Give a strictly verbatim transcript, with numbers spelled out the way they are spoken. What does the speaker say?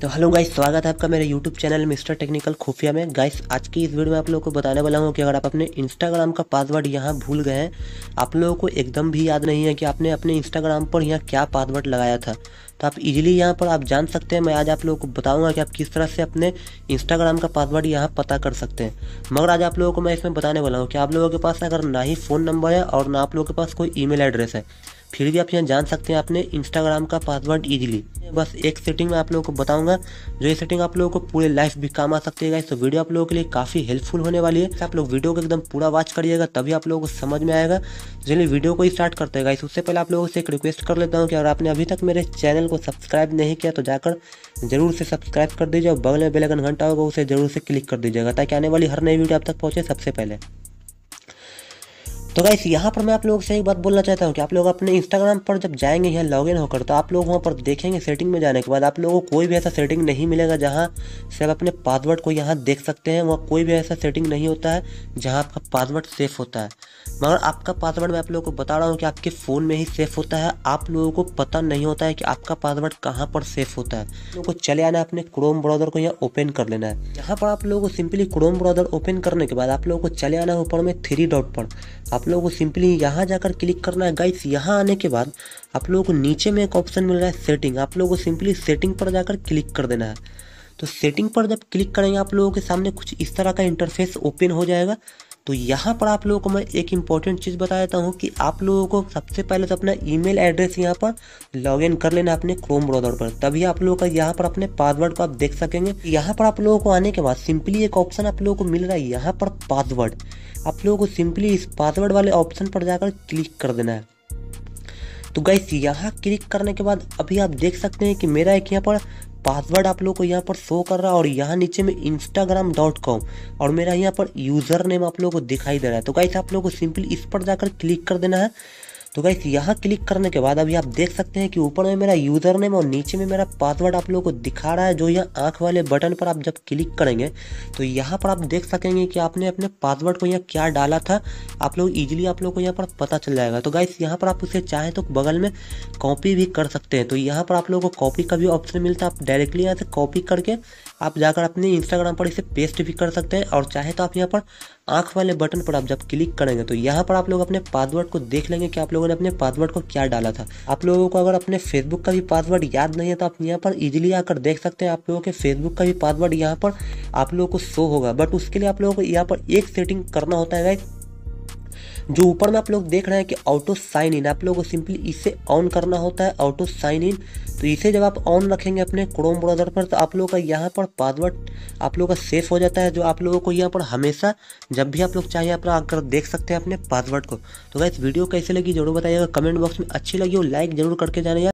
तो hello guys, स्वागत है आपका मेरे यूट्यूब चैनल मिस्टर टेक्निकल खुफिया में। गाइस आज की इस वीडियो में आप लोगों को बताने वाला हूँ कि अगर आप अपने इंस्टाग्राम का पासवर्ड यहाँ भूल गए हैं, आप लोगों को एकदम भी याद नहीं है कि आपने अपने इंस्टाग्राम पर यहाँ क्या पासवर्ड लगाया था, तो आप इजीली यहाँ पर आप जान सकते हैं। मैं आज आप लोगों को बताऊँगा कि आप किस तरह से अपने इंस्टाग्राम का पासवर्ड यहाँ पता कर सकते हैं। मगर आज आप लोगों को मैं इसमें बताने वाला हूँ कि आप लोगों के पास अगर ना ही फ़ोन नंबर है और ना आप लोगों के पास कोई ईमेल एड्रेस है, फिर भी आप यहाँ जान सकते हैं अपने इंस्टाग्राम का पासवर्ड इजीली। बस एक सेटिंग मैं आप लोगों को बताऊंगा, जो ये सेटिंग आप लोगों को पूरे लाइफ भी काम आ सकती है गाइस। तो वीडियो आप लोगों के लिए काफ़ी हेल्पफुल होने वाली है। आप लोग वीडियो को एकदम पूरा वॉच करिएगा, तभी आप लोगों को समझ में आएगा। चलिए वीडियो को स्टार्ट करते हैं गाइस। उससे पहले आप लोगों से एक रिक्वेस्ट कर लेता हूँ कि अगर आपने अभी तक मेरे चैनल को सब्सक्राइब नहीं किया तो जाकर जरूर से सब्सक्राइब कर दीजिए और बगल में बेल आइकन घंटा होगा उसे जरूर से क्लिक कर दीजिएगा, ताकि आने वाली हर नई वीडियो आप तक पहुँचे सबसे पहले। तो गाइस यहाँ पर मैं आप लोगों से एक बात बोलना चाहता हूँ कि आप लोग अपने इंस्टाग्राम पर जब जाएंगे यहाँ लॉगिन होकर, तो आप लोग वहाँ पर देखेंगे सेटिंग में जाने के बाद आप लोगों को कोई भी ऐसा सेटिंग नहीं मिलेगा जहाँ से आप अपने पासवर्ड को यहाँ देख सकते हैं। वहाँ कोई भी ऐसा सेटिंग नहीं होता है जहाँ आपका पासवर्ड सेफ होता है। मगर आपका पासवर्ड मैं आप लोगों को बता रहा हूँ कि आपके फ़ोन में ही सेफ होता है। आप लोगों को पता नहीं होता है कि आपका पासवर्ड कहाँ पर सेफ होता है। आप लोगों को चले आना है, अपने क्रोम ब्राउज़र को यहाँ ओपन कर लेना है। यहाँ पर आप लोगों को सिंपली क्रोम ब्राउज़र ओपन करने के बाद आप लोगों को चले आना है ऊपर में थ्री डॉट पर। आप लोगों को सिंपली यहाँ जाकर क्लिक करना है गाइस। यहाँ आने के बाद आप लोगों को नीचे में एक ऑप्शन मिल रहा है सेटिंग, आप लोगों को सिंपली सेटिंग पर जाकर क्लिक कर देना है। तो सेटिंग पर जब क्लिक करेंगे आप लोगों के सामने कुछ इस तरह का इंटरफेस ओपन हो जाएगा। तो यहाँ पर आप लोगों को मैं एक इंपॉर्टेंट चीज़ बता देता हूँ कि आप लोगों को सबसे पहले तो अपना ईमेल एड्रेस यहाँ पर लॉगिन कर लेना अपने क्रोम ब्राउज़र पर, तभी आप लोगों का यहाँ पर अपने पासवर्ड को आप देख सकेंगे। यहाँ पर आप लोगों को आने के बाद सिंपली एक ऑप्शन आप लोगों को मिल रहा है यहाँ पर पासवर्ड, आप लोगों को सिंपली इस पासवर्ड वाले ऑप्शन पर जाकर क्लिक कर देना है। तो गाइस यहाँ क्लिक करने के बाद अभी आप देख सकते हैं कि मेरा एक यहाँ पर पासवर्ड आप लोगों को यहाँ पर शो कर रहा है और यहाँ नीचे में इंस्टाग्राम डॉट कॉम और मेरा यहाँ पर यूज़र नेम आप लोगों को दिखाई दे रहा है। तो गाइस आप लोगों को सिंपली इस पर जाकर क्लिक कर देना है। तो गाइस यहाँ क्लिक करने के बाद अभी आप देख सकते हैं कि ऊपर में मेरा यूज़र नेम और नीचे में मेरा पासवर्ड आप लोगों को दिखा रहा है, जो यहाँ आँख वाले बटन पर आप जब क्लिक करेंगे तो यहाँ पर आप देख सकेंगे कि आपने अपने पासवर्ड को यहाँ क्या डाला था। आप लोग ईजिली आप लोगों को यहाँ पर पता चल जाएगा। तो गाइस यहाँ पर आप उसे चाहें तो बगल में कॉपी भी कर सकते हैं। तो यहाँ पर आप लोगों को कॉपी का भी ऑप्शन मिलता है, आप डायरेक्टली यहाँ से कॉपी करके आप जाकर अपने इंस्टाग्राम पर इसे पेस्ट भी कर सकते हैं। और चाहे तो आप यहाँ पर आँख वाले बटन पर आप जब क्लिक करेंगे तो यहाँ पर आप लोग अपने पासवर्ड को देख लेंगे कि आप लोगों ने अपने पासवर्ड को क्या डाला था। आप लोगों को अगर अपने फेसबुक का भी पासवर्ड याद नहीं है तो आप यहाँ पर इजीली आकर देख सकते हैं। आप लोगों के फेसबुक का भी पासवर्ड यहाँ पर आप लोगों को शो होगा, बट उसके लिए आप लोगों को यहाँ पर एक सेटिंग करना होता है गाइस, जो ऊपर में आप लोग देख रहे हैं कि ऑटो साइन इन, आप लोगों को सिंपली इसे ऑन करना होता है ऑटो साइन इन। तो इसे जब आप ऑन रखेंगे अपने क्रोम ब्राउज़र पर तो आप लोगों का यहाँ पर पासवर्ड आप लोगों का सेफ हो जाता है, जो आप लोगों को यहाँ पर हमेशा जब भी आप लोग चाहे यहाँ पर आकर देख सकते हैं अपने पासवर्ड को। तो गाइस वीडियो कैसे लगी जरूर बताइएगा कमेंट बॉक्स में। अच्छी लगी हो लाइक जरूर करके जाने।